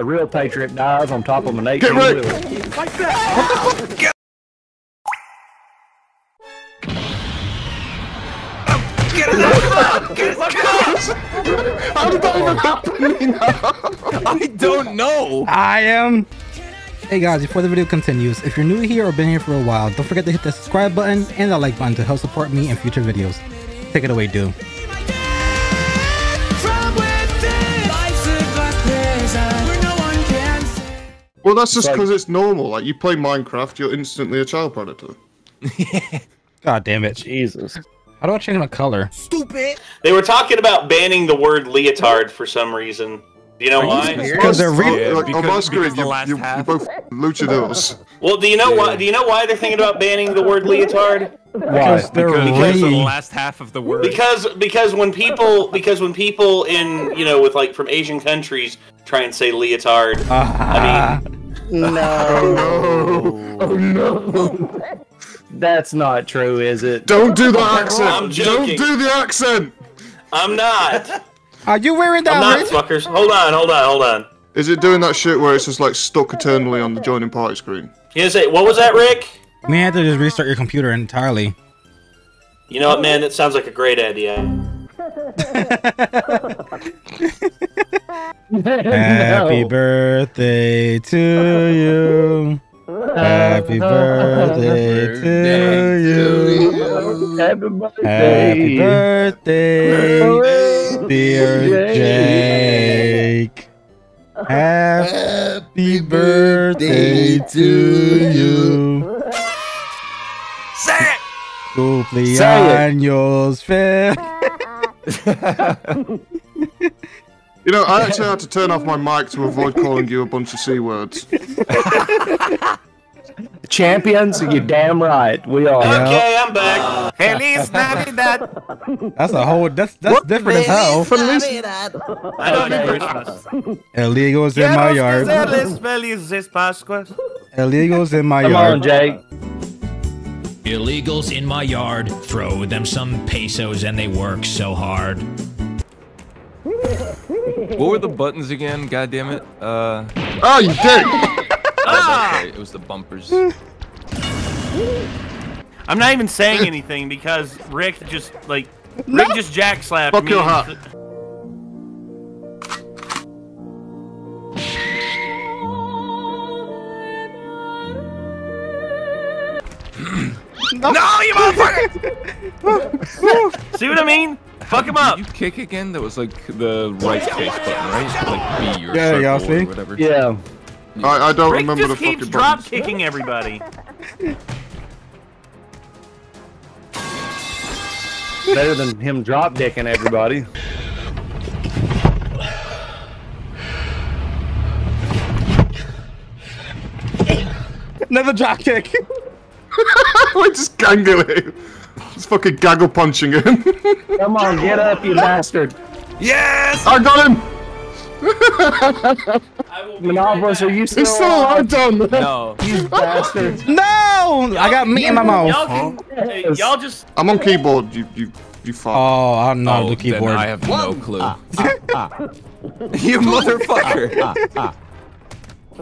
A real patriot dies on top of an 18 wheeler. Like that! What the fuck? Get it out of the car! How did that even happen? I don't know! I am... Hey guys, before the video continues, if you're new here or been here for a while, don't forget to hit the subscribe button and the like button to help support me in future videos. Take it away, dude. Well, that's just because it's normal. Like, you play Minecraft, you're instantly a child predator. God damn it. Jesus. How do I change my color? Stupid! They were talking about banning the word leotard for some reason. Do you know why? Because they're real. Like, you're both luchadors. Well, do you know why? Do you know why they're thinking about banning the word leotard? Why? Because of the last half of the word. Because when people in, you know, with like from Asian countries try and say leotard. I mean, no. Oh no. That's not true, is it? Don't do the accent! I'm joking. Don't do the accent! I'm not! Are you wearing that? I'm not, fuckers. Hold on, hold on, hold on. Is it doing that shit where it's just like stuck eternally on the joining party screen? Yes, it, what was that, Rick? We had to just restart your computer entirely. You know what, man? That sounds like a great idea. Happy birthday to you. Happy birthday to you. Happy birthday, dear Jake. Happy birthday to you. Say it! Cumpleaños feliz. You know, I actually had to turn off my mic to avoid calling you a bunch of C words. Champions, you're damn right. We are. Okay, I'm back. Feliz Navidad. That's a whole. That's different as hell. Feliz Navidad. I don't know Christmas. Illegals in my yard. Feliz Pascua. Illegals in my yard. Come on, Jake. Illegals in my yard. Throw them some pesos, and they work so hard. What were the buttons again? God damn it! Oh, you did! Ah! It was the bumpers. I'm not even saying anything because Rick just like just jack slapped me. Fuck your heart. No, you motherfucker! See what I mean? Fuck him up! Did you kick again? That was like the right space button, right? Like B or circle or whatever. Yeah. I don't remember the fucking buttons. Rick just keeps drop kicking everybody. Better than him drop dicking everybody. Another drop kick. We're just gangling. Just fucking gaggle punching him. Come on, get up, you bastard. Yes! I got him! Monopolis, are you still alive? It's still alive down there. No. You bastards. No! I got meat in my mouth. Y'all just... I'm on keyboard, you fuck. Oh, I'm not on the keyboard. I have no clue. You motherfucker.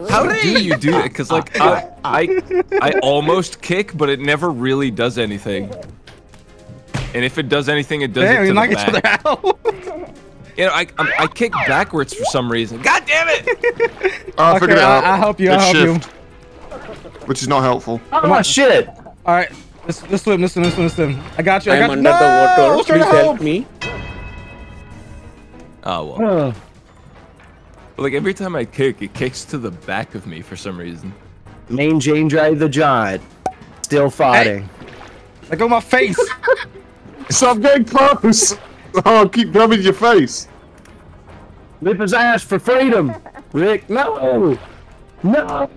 How do you do it? Because, like, I almost kick, but it never really does anything. And if it does anything, it does it to the back. Each other out. You know, I kick backwards for some reason. God damn it! I figured it out. I'll help you, I'll help you. Which is not helpful. Oh, my shit! Alright, let's swim, let's swim. I got you, I'm under the water. Please help me. Oh, well. But like every time I kick, it kicks to the back of me for some reason. Name Jane Drive the Giant. Still fighting. Hey. Like on my face! Stop getting close! Oh, keep rubbing your face! Lip his ass for freedom! Rick, no! No!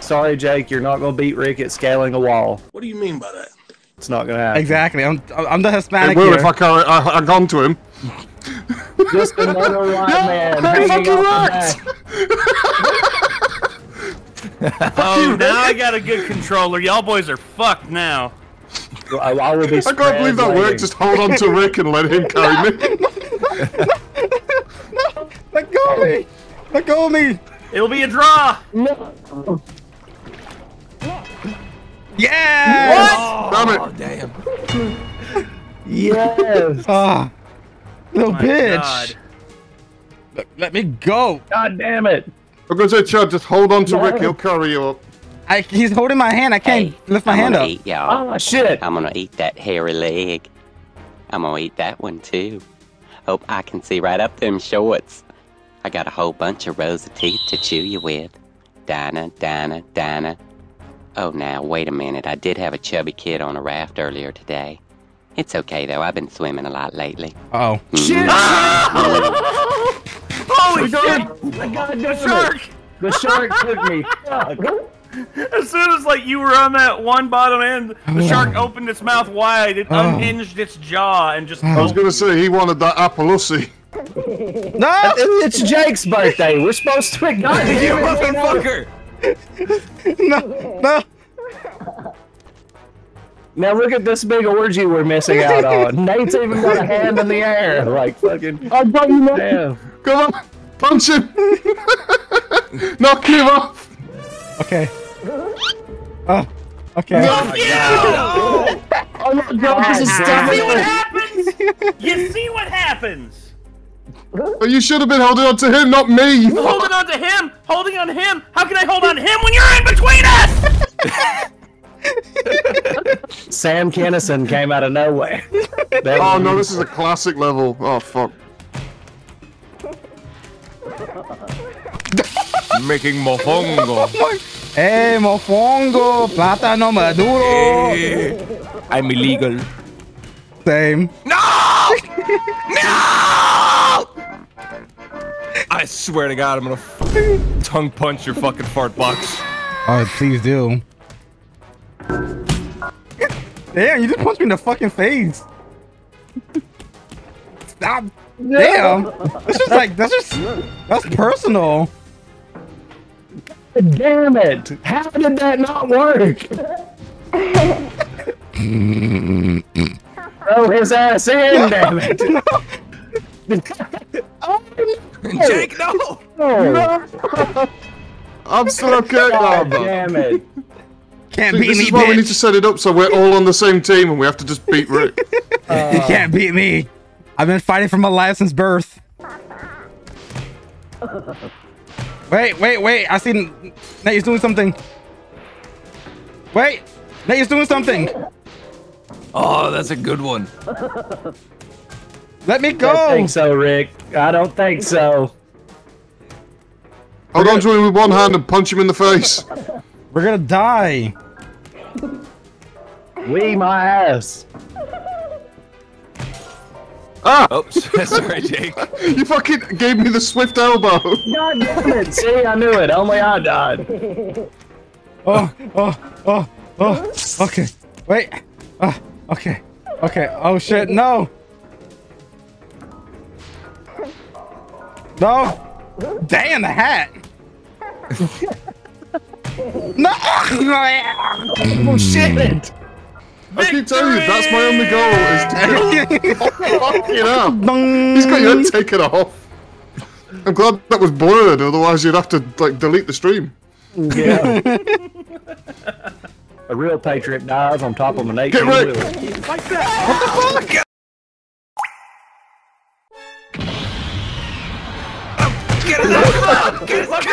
Sorry, Jake, you're not gonna beat Rick at scaling a wall. What do you mean by that? It's not gonna happen. Exactly, I'm the Hispanic here. If I gone to him. Just another line man. That fucking worked! Oh, now I got a good controller. Y'all boys are fucked now. I can't believe that worked. Just hold on to Rick and let him carry me. Let go of me. Let go of me! It'll be a draw! No! Yes! What? Oh, damn. Yes! Ah, little bitch! Let me go! God damn it! Look at that shot, just hold on to Rick, he'll carry you up. He's holding my hand, I can't lift my hand up. Oh, shit! I'm gonna eat that hairy leg. I'm gonna eat that one too. Hope I can see right up them shorts. I got a whole bunch of rows of teeth to chew you with. Dinah, Dinah, Dinah. Oh, now, wait a minute. I did have a chubby kid on a raft earlier today. It's okay, though. I've been swimming a lot lately. Uh-oh. Shit! Ah! Holy shit! The shark! The shark took me. As soon as, like, you were on that one bottom end, the shark opened its mouth wide. It unhinged its jaw and just... I was going to say, he wanted that Appaloosie. No! It's Jake's birthday. We're supposed to acknowledge you, motherfucker! No, no. Now look at this big orgy we're missing out on. Nate's even got a hand in the air, like fucking. I thought you know. Come on, punch him. Knock him off. Okay. Oh, okay. No, oh my God. Oh my God, this is definitely what happens. You see what happens. Well, you should have been holding on to him, not me! I'm holding on to him! Holding on to him! How can I hold on to him when you're in between us?! Sam Kinison came out of nowhere. Oh no, this is a classic level. Oh, fuck. Making mofongo. Hey, mofongo! Plátano maduro! Hey, I'm illegal. Same. No! No! I swear to God, I'm gonna tongue punch your fucking fart box. Oh, please do. Damn, you just punched me in the fucking face. Stop. Damn. That's just like, that's personal. Damn it. How did that not work? Oh, his ass in, damn it. No. Oh, no. Jake, no! No! I'm still okay, God, damn it. Can't beat me, this is why we need to set it up so we're all on the same team and we have to just beat Rick. You can't beat me. I've been fighting for my life since birth. Wait, wait, wait. I see Nate's doing something. Wait. Nate's doing something. Oh, that's a good one. Let me go. I don't think so, Rick. I don't think so. Hold on to him with one hand and punch him in the face. We're gonna die. Wee my ass. Ah! Oh, sorry, Jake. You fucking gave me the swift elbow. God damn it. See, I knew it. Only I died. Oh, oh, oh, oh. Okay. Wait. Oh. Okay. Okay. Oh shit. No. No. Damn the hat. No. Oh shit. I keep telling you, that's my only goal is to fuck it up. He's got your head taken off. I'm glad that was blurred, otherwise you'd have to like delete the stream. Yeah. A real patriot dies on top of an 18-wheeler. Like that. What the fuck? Get it out! Get it out!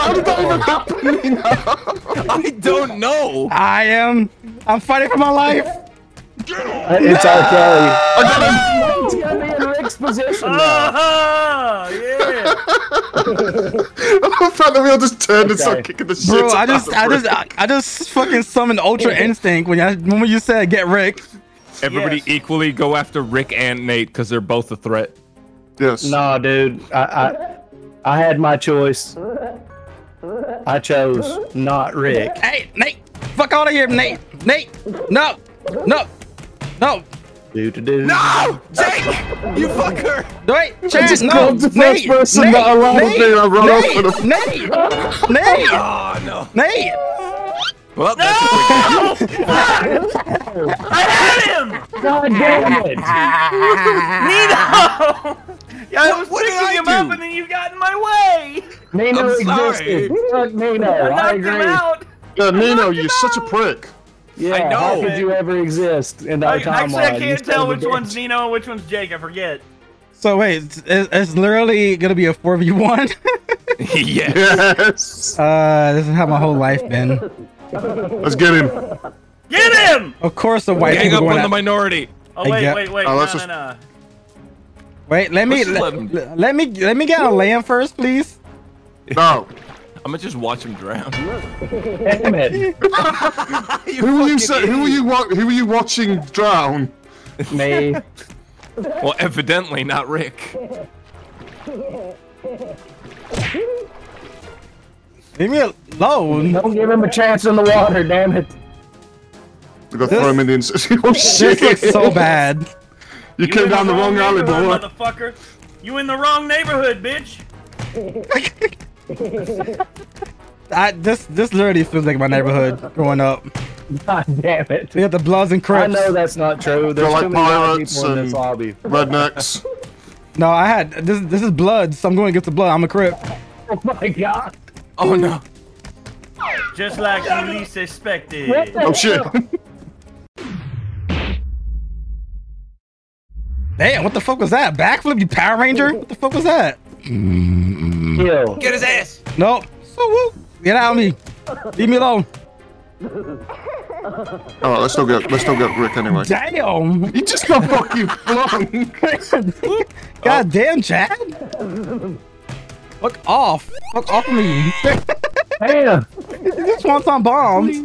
How did that even happen now? I don't know. I'm fighting for my life. It's our Kelly. I got him. He's got me in Rick's position. I thought that we all just turned and started kicking the shit. Bro, I just fucking summoned Ultra Instinct when you said get Rick. Everybody equally go after Rick and Nate because they're both a threat. Yes. Nah, dude. I had my choice. I chose not Rick. Hey, Nate, fuck out of here, Nate. Nate, no, no, no. Do-do-do. No! Jake! You fucker! Wait, Chad, no! The first person Nate! That Nate! Nate! Oh, no. Nate! Well, that's I had him! God damn it! Nino! I was picking him up and then you got in my way! Nino existed. Fuck Nino. I agree. Him out. Yeah, Nino, you're such a prick. Yeah, I know. How could you ever exist in our timeline? Actually, I can't tell which one's Nino and which one's Jake. I forget. So wait, it's literally gonna be a 4v1? Yes. This is how my whole life been. Let's get him. Get him! Of course the white people going out. Gang up on the minority. Oh wait. Oh, no. Wait, let me get on land first, please. No. I'm gonna just watch him drown. Damn it. who were you watching drown? Me. Well, evidently not Rick. Leave me alone. Don't give him a chance in the water, damn it. We got to throw him in the oh shit. This looks so bad. You came down the wrong alley, boy. Motherfucker. You in the wrong neighborhood, bitch. This literally feels like my neighborhood growing up. God damn it. We have the Bloods and Crips. I know that's not true. There's like too many people in this lobby. Rednecks. No, I had this is Bloods, so I'm going against the Blood. I'm a Crip. Oh my god. Oh no. Just like you least expected. Oh shit. Damn, what the fuck was that? Backflip, you Power Ranger? What the fuck was that? Yo. Get his ass. Nope. Get out of me. Leave me alone. Alright, let's still get Rick anyway. Damn! You just got fucking flung! God damn, Chad! Fuck off! Fuck off of me! Damn! This one's on bombs!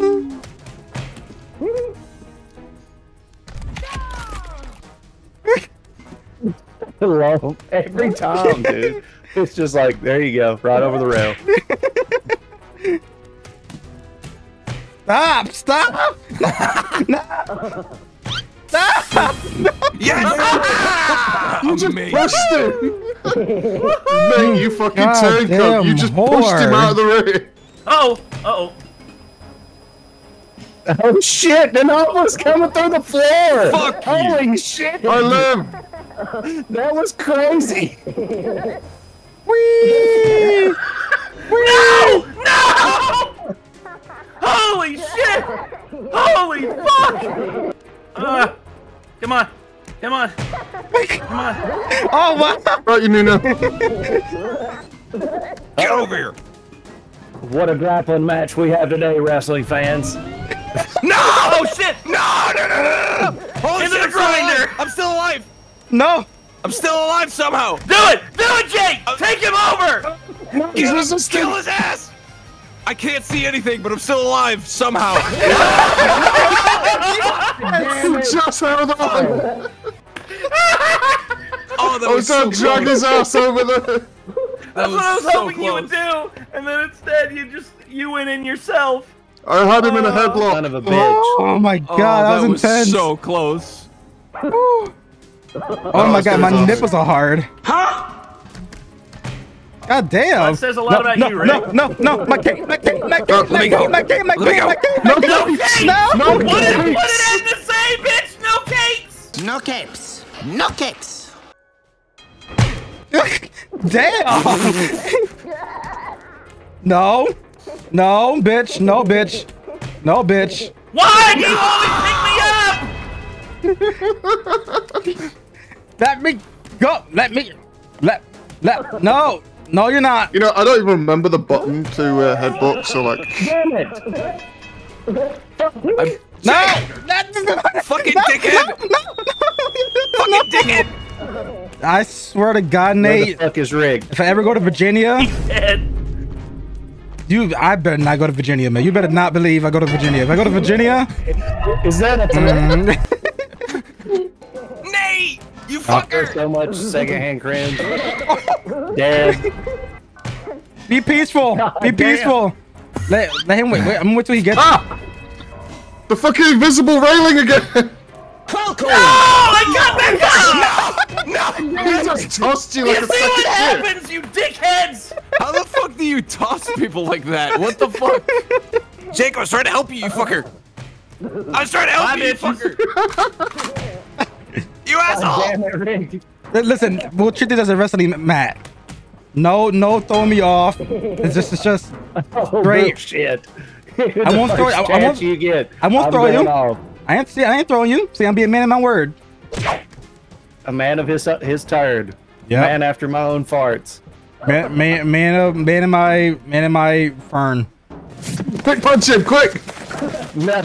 I love him every time, dude. It's just like, there you go, right over the rail. Stop! Stop! No! Stop! No! Yes! You just pushed him! Man, you fucking turncoat! You just pushed him out of the ring! Oh! Uh-oh! Oh shit! The novel's coming through the floor! Fuck you! Holy shit! I live! That was crazy! Whee! Whee! No! No! Holy shit! Holy fuck! Come on. Come on. Come on. Oh, what? Right, you Nino. Get over here. What a grappling match we have today, wrestling fans. No! Oh, shit! No! Holy shit, the grinder! I'm still alive! No! I'm still alive somehow! Do it! Do it, Jake! Take him over! Kill his ass! I can't see anything, but I'm still alive somehow. Just hold on. Oh, that was so drag his ass over there. That's what I was hoping you would do, and then instead you went in yourself. I had him in a headlock. Son of a bitch. Oh my god, that was intense. So close. Oh my god, my nipples are hard. Huh? God damn! That says a lot about you, Rick. No, my cake, no, what did Edna say, bitch? No capes! No capes. No capes. Damn! No, bitch, no, bitch. No, bitch. Why do you always pick me up? Let me go, let no! No, you're not. You know, I don't even remember the button to headbutt. So like. Damn it! No! Fucking dickhead! No! Fucking dickhead! I swear to God, Nate. Where the fuck is rigged? If I ever go to Virginia, I better not go to Virginia, man. You better not believe I go to Virginia. If I go to Virginia, is that a Nate? You fucker! So much secondhand cringe. Dead. Be peaceful. Be peaceful. Let him wait. I'm gonna wait till he gets. Ah! The fucking invisible railing again. No! I got that guy! No! He just tossed you like a fucking shit. Happens, you dickheads! How the fuck do you toss people like that? What the fuck? Jake, I was trying to help you, you fucker. I was trying to help you, you fucker. You asshole! Oh, damn it, Rick. Listen, we'll treat this as a wrestling match. No, throw me off. It's just straight shit. I won't throw you. I ain't throwing you. See, I'm being a man of my word. A man of his turd. Yeah. Man after my own farts. Man in my fern. Quick punch him! Quick! No.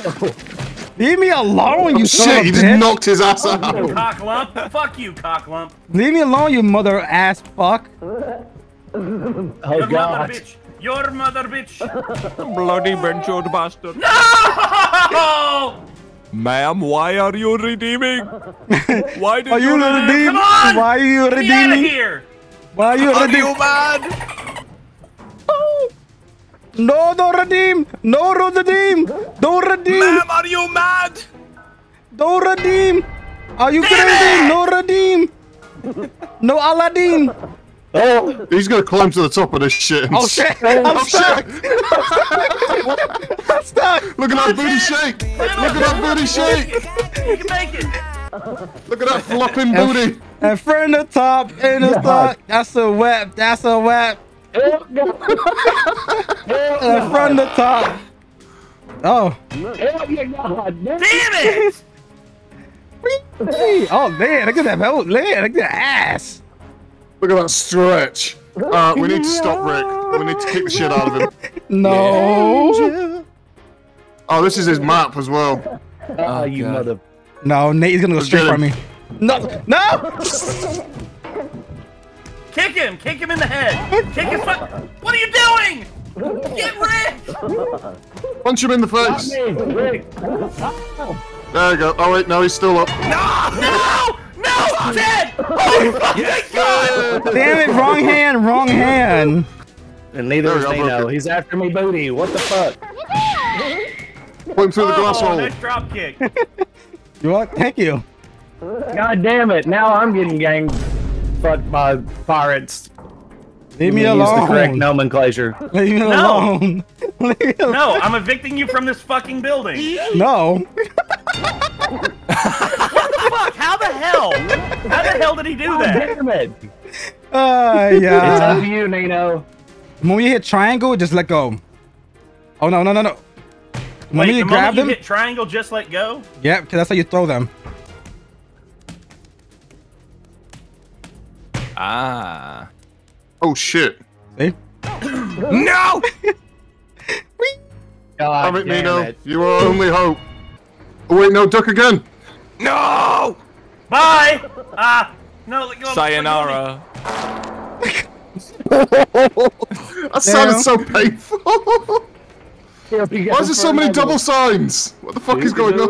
Leave me alone, you son of a bitch. Shit, you just knocked his ass out. Cocklump. Fuck you, cocklump. Leave me alone, you mother ass fuck. Oh, your God. Mother bitch. Your mother bitch. Bloody bench-old bastard. No! Ma'am, why are you redeeming? Why did you redeem? Why are you redeeming? Get out of here! Why are you redeeming? Mad? Oh. No, don't redeem! No, don't redeem! Don't redeem! Ma'am, are you mad? Don't redeem! Are you crazy? No redeem! No Aladdin! Oh, he's gonna climb to the top of this shit. Oh shit! I'm stuck! I'm stuck! Look at that booty shake! Look at that booty shake! You can make it! Look at that flopping booty! And friend the top, in the top. That's a web. That's a web. And friend the top. Oh. Damn it! Oh man! Look at that belt. Look at that ass. Look at that stretch. We need to stop Rick. We need to kick the shit out of him. No. Oh, this is his map as well. Oh, you mother. No, Nate is gonna go straight for me. No, no! Kick him in the head. Kick his fuck. What are you doing? Get Rick! Punch him in the face. There you go. Oh wait, no, he's still up. No! No! No! Dead! Oh, yes. God. Damn it, wrong hand. And neither is Nino. He's after me, booty. What the fuck? Put him through the glass hole. Nice drop kick. You what? Thank you. God damn it. Now I'm getting ganged fucked by pirates. Leave me alone. Use the correct nomenclature. Leave me alone. No. Leave me alone. No, I'm evicting you from this fucking building. No. Fuck, how the hell? How the hell did he do that? Damn it. Yeah. It's up to you, Nino. When you hit triangle, just let go. Oh, no. When you grab them, hit triangle, just let go? Yeah, because that's how you throw them. Ah. Oh, shit. See? No! God, damn it, Nino. You are our only hope. Oh, wait, no, duck again. No! Bye! No, go. Sayonara. That sounded so painful. Why is there so many double signs? What the fuck is going on?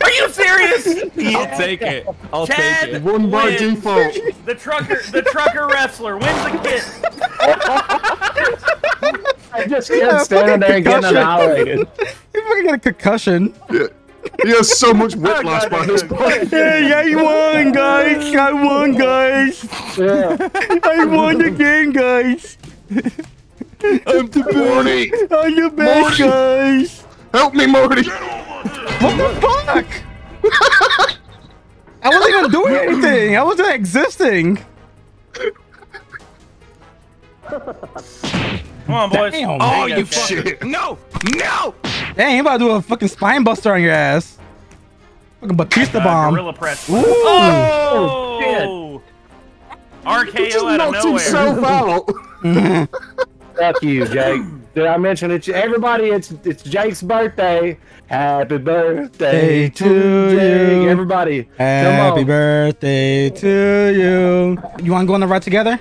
Are you serious? I'll take it. I'll take it. One by default. The trucker wrestler wins the kid. I just can't stand there and get annihilated. You fucking got a concussion. Yeah. He has so much whiplash by this point. Yeah, you won, guys. I won, guys. Yeah. I won again, guys. I'm the Morty. I'm the best, guys. Help me, Morty. What the fuck? I wasn't even doing anything. I wasn't existing. Come on, boys. Damn, oh, you shit. No! Dang, you about to do a fucking spine buster on your ass. Fucking Batista bomb. Gorilla press. Ooh. Oh, shit. RKO out of nowhere. Himself out. Fuck you, Jake. Did I mention it? Everybody, it's Jake's birthday. Happy birthday to Jake. You. Everybody, happy birthday to you. You want to go on the ride together?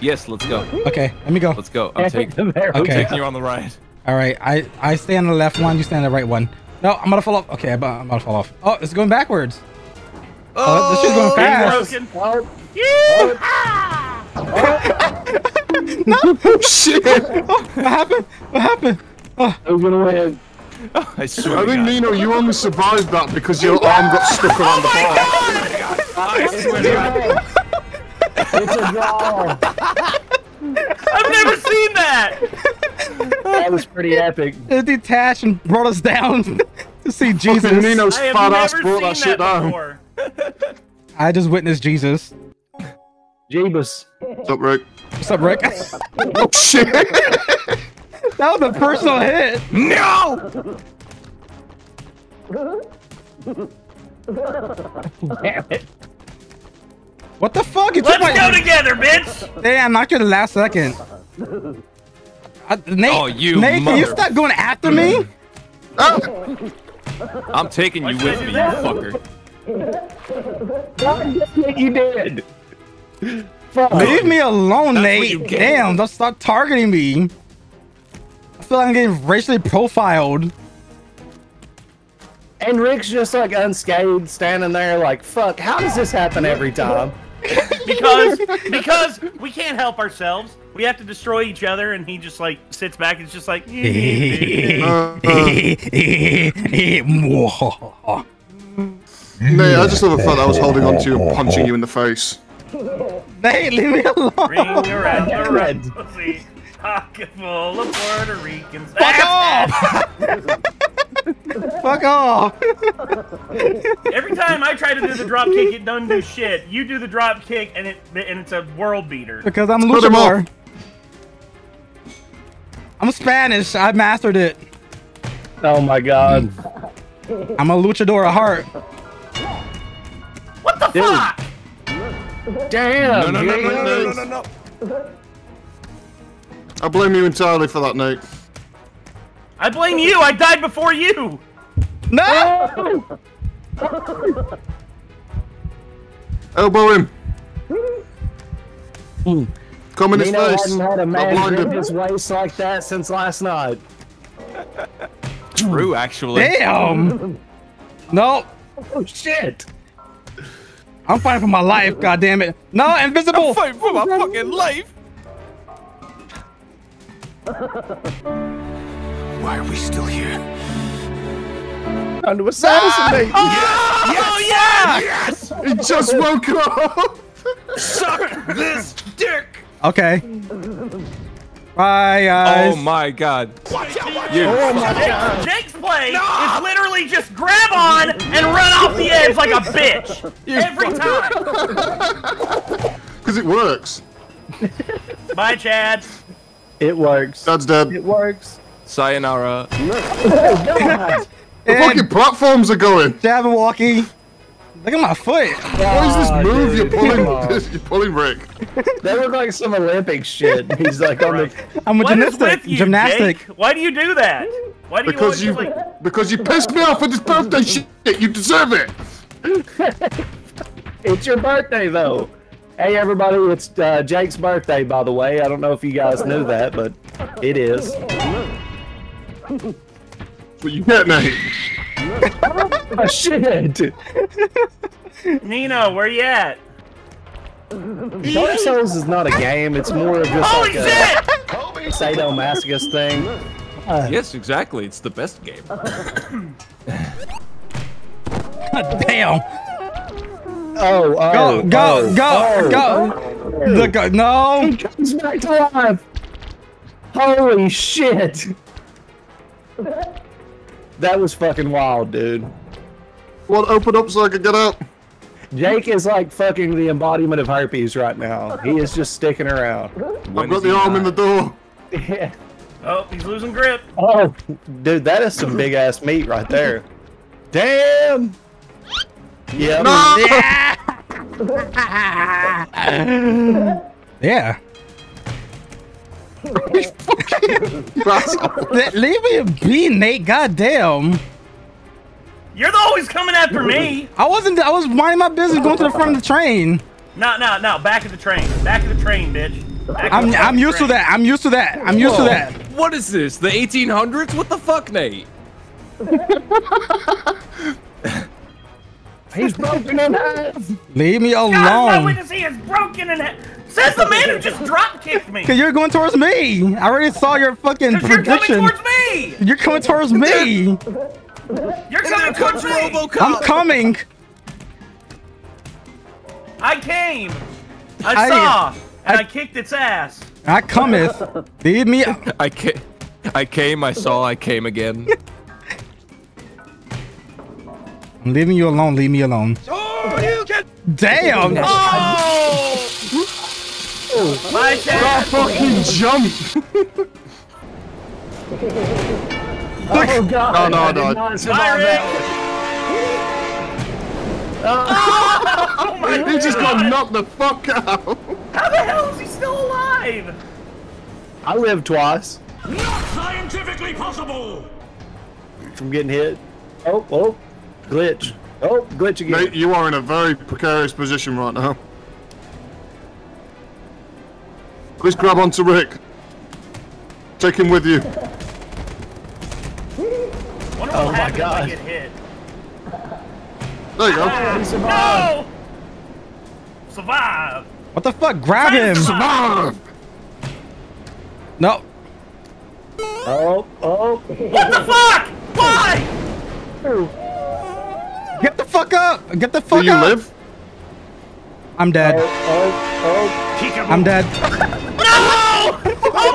Yes, let's go. Okay, let me go. Let's go. I'm taking you on the ride. All right, I stay on the left one. You stay on the right one. No, I'm gonna fall off. Okay, I'm about to fall off. Oh, it's going backwards. Oh, this shit's going fast. No shit. Oh, what happened? What happened? Oh. I'm gonna win. Oh, I swear. I think Nino, you only survived that because your arm got stuck around the bar. Oh my God! I swear to God. It's a draw. I've never seen that. That was pretty epic. It detached and brought us down. see Jesus. Nino spot us, brought that shit down. I just witnessed Jesus. Jeebus. What's up, Rick? What's up, Rick? Oh, shit. That was a personal hit. No! Damn it. What the fuck? Let's go together, bitch! Damn, I knocked you the last second. Nate, oh, you Nate, can you stop going after me? Oh. I'm taking you with me, you fucker. You did. Fuck. Leave me alone, Nate. Damn, don't stop targeting me. I feel like I'm getting racially profiled. And Rick's just like unscathed, standing there like, fuck, how does this happen every time? because we can't help ourselves. We have to destroy each other, and he just like sits back and is just like. Nate, I just love the fact I was holding on to you and punching you in the face. Nate, leave me alone. Ring around the red pussy, pocket full of Puerto Ricans. Fuck off! Fuck off! Every time I try to do the drop kick, it doesn't do shit. You do the drop kick, and it's a world beater. Because I'm Luchador. I'm Spanish. I mastered it. Oh my god! I'm a Luchador at heart. What the fuck? Damn! No! I blame you entirely for that, Nate. I blame you! I died before you! No! Elbow him! Come in his face! Nino hadn't had a man grip his waist like that since last night. True, actually. Damn! No! Oh, shit! I'm fighting for my life, goddammit! No, invisible! I'm fighting for my fucking life! Why are we still here? Under a saddle, baby! Yes! Oh, yeah! Yes! He just woke up! Suck this dick! Okay. Bye, guys. Oh my god. Watch out, watch out! Oh my god. Jake's play is literally just grab on and run off the edge like a bitch. Every time. Because it works. Bye, Chad. It works. Dad's dead. It works. Sayonara. Oh, the fucking platforms are going. Jabberwocky. Look at my foot. What is this move you're pulling? You're pulling, Rick. That looked like some Olympic shit. He's like, I'm a gymnastic. Jake? Why do you do that? Why do because you pissed me off with this birthday shit. You deserve it. It's your birthday though. Hey everybody, it's Jake's birthday, by the way. I don't know if you guys knew that, but it is. That's what you get, Nate. Oh, shit. Nino, where you at? Dark Souls is not a game. It's more of just like a sadomasochist thing. Yes, exactly. It's the best game. God damn. Go! The no! He comes back to life! Holy shit! That was fucking wild, dude. Well, open up so I could get out. Jake is like fucking the embodiment of herpes right now. He is just sticking around. I've got the arm in the door. Yeah. Oh, he's losing grip. Oh, dude, that is some big ass meat right there. Damn! Yeah. No! Yeah. Yeah. Leave me a be, Nate. Goddamn. You're always coming after me. I wasn't. I was minding my business, going to the front of the train. No. Back of the train. Back of the train, bitch. I'm used to that. I'm used to that. I'm used to that. What is this? The 1800s? What the fuck, Nate? He's broken in half! Leave me alone! God, my witness, he is broken in half! Says the man who just drop-kicked me! Cause you're going towards me! I already saw your fucking prediction! You're coming towards me! You're coming towards me! You're coming towards me! I'm coming! I came! I saw! And I kicked its ass! I cometh! Leave me- I came, I saw, I came again. I'm leaving you alone. Leave me alone. So you can. Damn! Oh! Oh my God! Fucking jump! Oh God! No, no, no! It's not that. Oh my God! He just got knocked the fuck out. How the hell is he still alive? I lived twice. Not scientifically possible. From getting hit. Oh, oh, glitch. Oh, glitch again. Mate, you are in a very precarious position right now. Please grab onto Rick. Take him with you. Oh my God! I get hit. There you go. No! Survive! What the fuck? Grab him! Survive! No. Oh, oh. What the fuck? Why? Get the fuck up! Get the fuck up! Do you live? I'm dead. Oh, oh, oh. I'm dead. No! Oh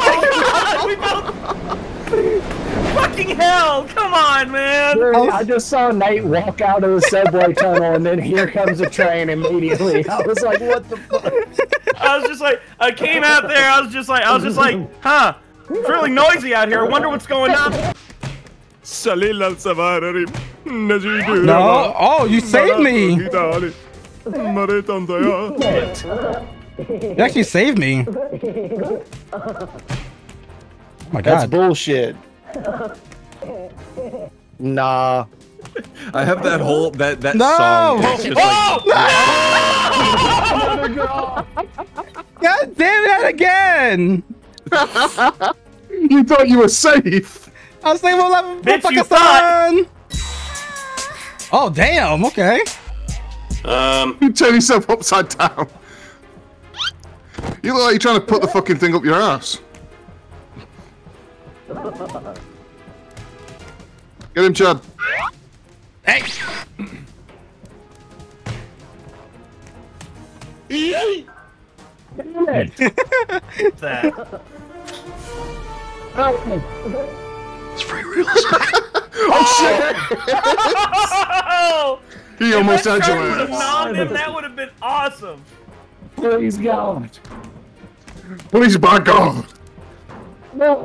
my God! We both... Fucking hell! Come on, man! Dude, I just saw Nate walk out of the subway tunnel, and then here comes a train immediately. I was like, what the fuck? I was just like, I came out there. I was just like, huh? It's really noisy out here. I wonder what's going on. No! Oh, you saved me! You actually saved me. Oh my God! That's bullshit. Nah. I have that whole that no! song. Just oh! Like, no! God damn that again! You thought you were safe. I was like, well, I'm from Pakistan. Oh damn! Okay. You turn yourself upside down. You look like you're trying to put the fucking thing up your ass. Get him, Chad. Hey! What's that? It's free real estate. Oh shit! He almost had your ass. That would have been awesome. Please God. Please by God. No.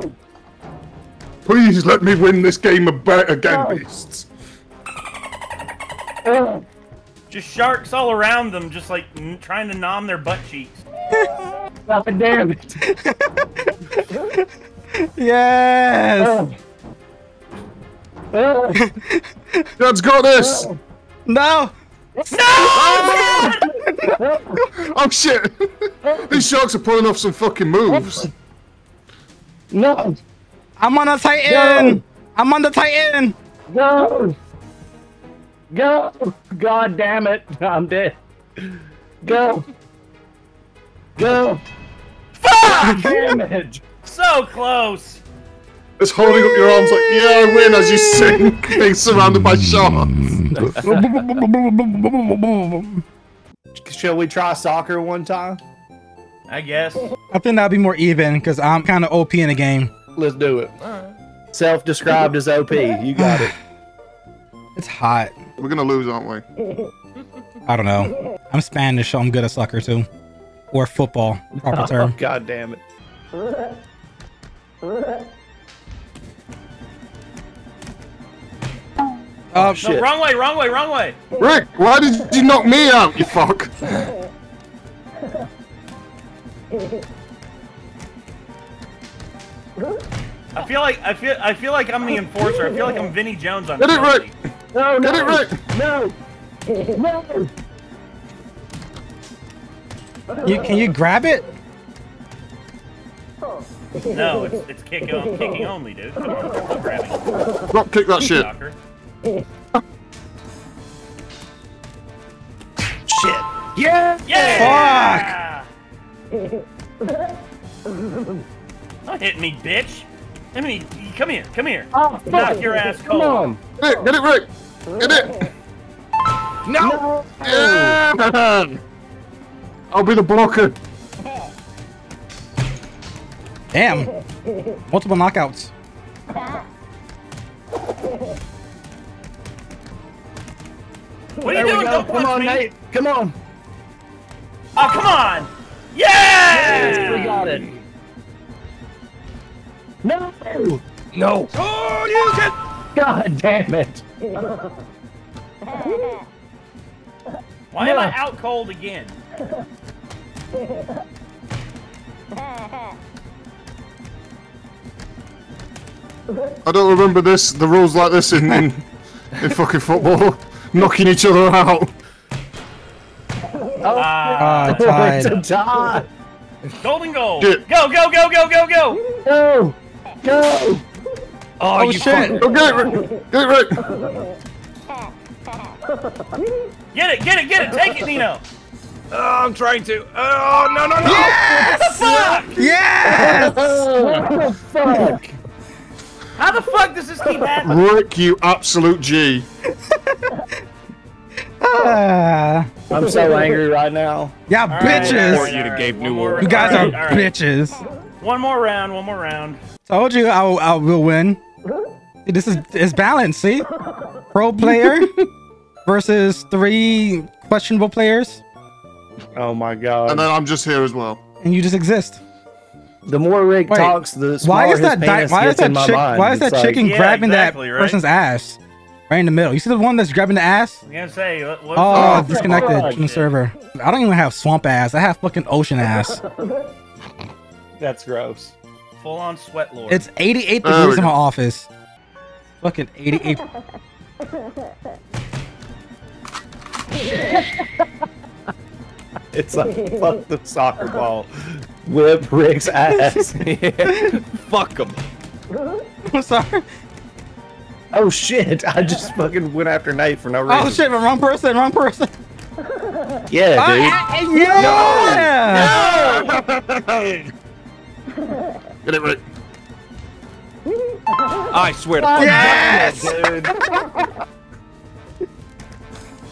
Please let me win this game of beasts. Just sharks all around them, just like trying to nom their butt cheeks. God damn it. Yes. Dad's got this. No. No! Oh shit. These sharks are pulling off some fucking moves. No. I'm on a Titan! No. I'm on the Titan! Go! Go! God damn it! I'm dead. Go! Go! Fuck! Damage! So close! It's holding up your arms like, yeah, I win as you sink, being surrounded by sharks. Shall we try soccer one time? I guess. I think that'd be more even, because I'm kind of OP in the game. Let's do it. All right. Self-described as OP. You got it. It's hot. We're gonna lose, aren't we? I don't know. I'm Spanish, so I'm good at soccer too, or football. Proper term. God damn it. Oh shit! No, wrong way! Wrong way! Wrong way! Rick, why did you knock me out? You fuck. I feel like I'm the enforcer. I feel like I'm Vinnie Jones on. Get it right. No, no. Get it right. No. No. Can you grab it? No, it's kicking only, dude. Come on, I'm still grabbing. Drop kick that shit. Shit. Yeah. Yeah. Fuck. Don't hit me, bitch! I mean, come here, come here. Oh, knock your ass cold. Come on. Get it, Rick! Get it! No! No. Yeah. I'll be the blocker. Damn. Multiple knockouts. What are you doing? Don't punch me. Come on, Nate. Come on. Oh, come on. Yeah! Yes, we got it. No. No. Oh, you can. God damn it. Why am I out cold again? I don't remember this, the rules like this in fucking football. Knocking each other out. Tied. Golden goal. Shit. Go, go, go, go, go, go. Go. Go. Oh, you shit. Oh, get it, Rick. Get it, Rick. Get it, get it, get it. Take it, Nino. Oh, I'm trying to. Oh, no, no, no. Yes! What the fuck? Yes! What the fuck? How the fuck does this keep happening? Rick, you absolute G. I'm so angry right now. Yeah, right, bitches. You guys are bitches. One more round. One more round. Told you I will win. This is balanced. See, pro player versus three questionable players. Oh my god. And then I'm just here as well. And you just exist. The more Rick talks, the smaller his penis gets in my mind. Why is that chicken grabbing that person's ass? Right in the middle. You see the one that's grabbing the ass? Yeah, say, oh, disconnected from the server. I don't even have swamp ass. I have fucking ocean ass. That's gross. Full on sweat lord. It's 88 degrees in my office. Fucking 88. It's like, fuck the soccer ball. Whip Rick's ass. Yeah. Fuck him. I'm sorry. Oh shit, I just fucking went after Nate for no reason. Oh shit, wrong person, wrong person. Yeah, dude. Yeah! No! Get it right. I swear to fuck. Yes! Dude.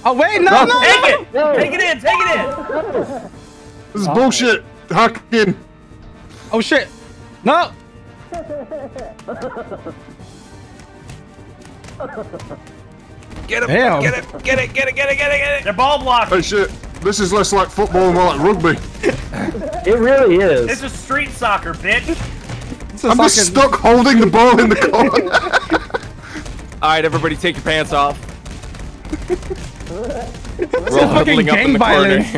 Oh wait, no, no! Take it! No. Take it in, take it in! This is bullshit. Hacking. Oh shit. No! Get him! Damn. Get it! Get it! Get it! Get it! Get it! Get it! They're ball blocked. Hey shit! This is less like football and more like rugby. It really is. This is street soccer, bitch. I'm just stuck holding the ball in the corner. All right, everybody, take your pants off. This is fucking gang violence.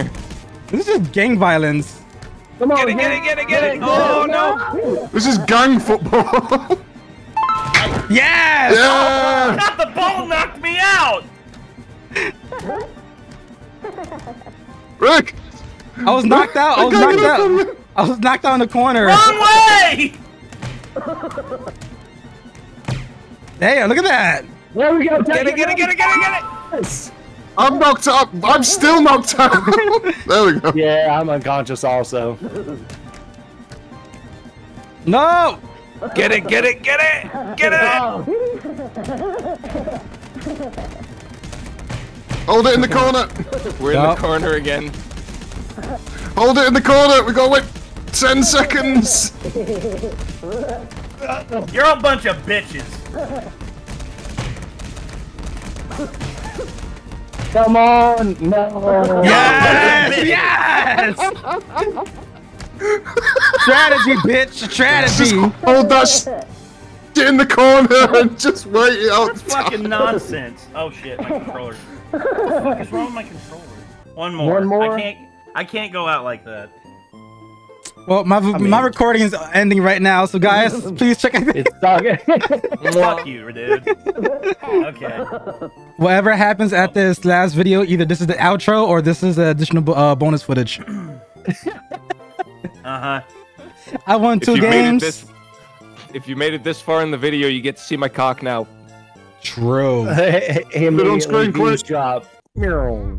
This is just gang violence. Come on, get it! Get it! Get it! Get it! Oh no! This is gang football. Yes! Yeah! Not the ball knocked me out! Rick! I was knocked out, I was knocked out. I was knocked out in the corner. Wrong way! Damn, look at that! There we go, get it, get it, get it, get it, get it! I'm knocked up, I'm still knocked out! There we go. Yeah, I'm unconscious also. No! Get it, get it, get it, get it! Hold it in the corner! We're in the corner again. Hold it in the corner! We gotta wait 10 seconds! You're a bunch of bitches! Come on! No! Yes! Yes! Strategy, bitch! Strategy! Just hold that shit in the corner and just wait it out. That's fucking nonsense. Oh shit, my controller. What the fuck is wrong with my controller? One more. One more? I can't go out like that. Well, my recording is ending right now, so guys, please check out. It's talking. Fuck you, dude. Okay. Whatever happens at this last video, either this is the outro or this is additional bonus footage. I won 2 games. If you made it this far in the video, you get to see my cock now. True. Put on screen, please. Job. No!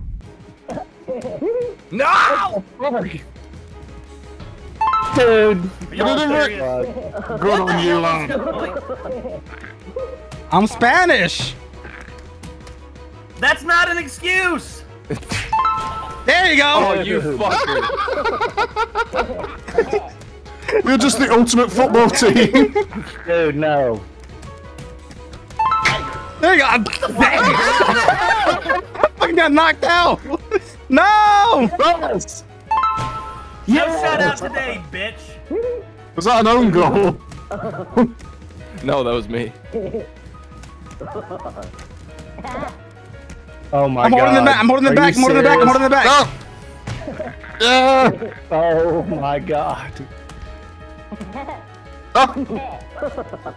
Dude. Good on you, Lon. I'm Spanish. That's not an excuse. There you go! Oh, you fucker. We're just the ultimate football team. Dude, no. There you go. I fucking got knocked out. No. Yes. No shout out today, bitch. Was that an own goal? No, that was me. Oh my god. I'm holding the back. I'm holding the back. I'm holding the back. I'm holding the back. No. Oh my god. Oh.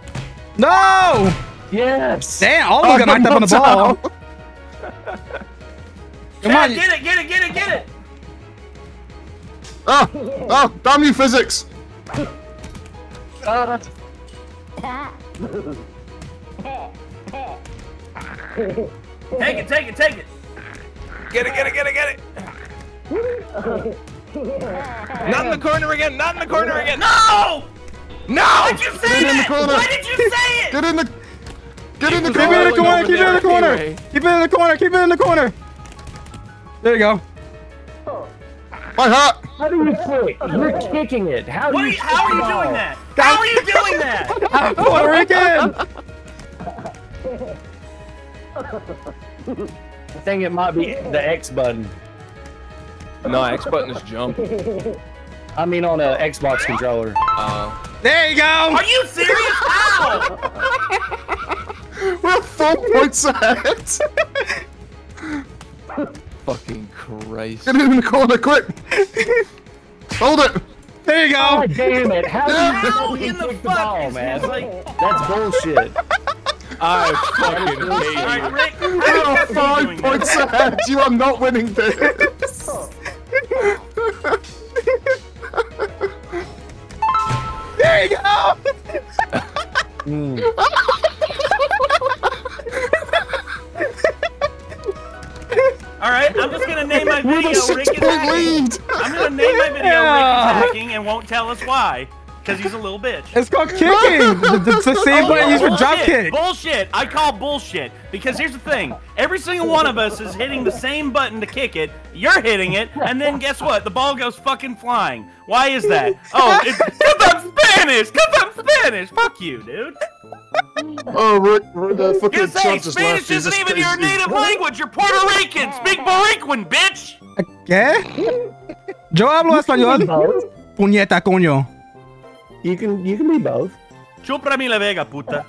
No! Yes! Damn, all of them got knocked up on the ball. Come on. Get it, get it, get it, get it! Oh! Oh! Damn you, physics! Take it, take it, take it! Get it, get it, get it, get it! Not in the corner again! Not in the corner again! No! No! Why did you say that? Why did you say it? Get in the. Get in the corner! Keep it in the corner! Keep it in the corner! Keep it in the corner! Keep it in the corner! There you go. My hat! How do we play? You're kicking it. How do you? How are you doing that? How are you doing that? I'm Puerto Rican. I think it might be the X button. No, X button is jump. I mean on an Xbox controller. There you go! Are you serious? Ow! We're 4 points ahead! Fucking Christ. Get it in the corner, quick! Hold it! There you go! Oh, damn it! How in the fuck? The ball, man? Like... That's bullshit. I fucking hate you. We are 5 points ahead! You are not winning this! There you go! Alright, I'm just gonna name my video Rick is hacking. I'm gonna name my video Rick is hacking and won't tell us why. Because he's a little bitch. It's called kicking! It's the same button used for dropkick. Bullshit! I call bullshit. Because here's the thing. Every single one of us is hitting the same button to kick it. You're hitting it. And then guess what? The ball goes fucking flying. Why is that? Oh, it's... Cause I'm Spanish! Cause I'm Spanish! Fuck you, dude. Oh, we're the fucking... You say Spanish isn't even your native language. You're Puerto Rican. Speak Boricuen, bitch! ¿Qué? Yo hablo español. Puñeta, coño. You can be both. Chuprami la vega, puta.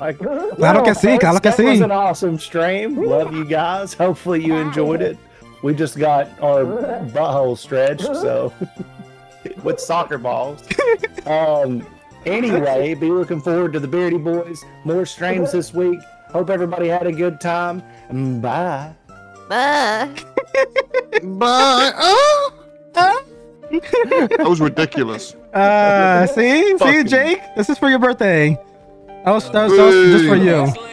Like, claro que sí, claro que sí. That was an awesome stream. Love you guys. Hopefully you enjoyed it. We just got our butthole stretched, so with soccer balls. Anyway, be looking forward to the Beardy Boys. More streams this week. Hope everybody had a good time. Bye. Bye. Bye. Oh. That was ridiculous. See, Jake, this is for your birthday. That was just for you.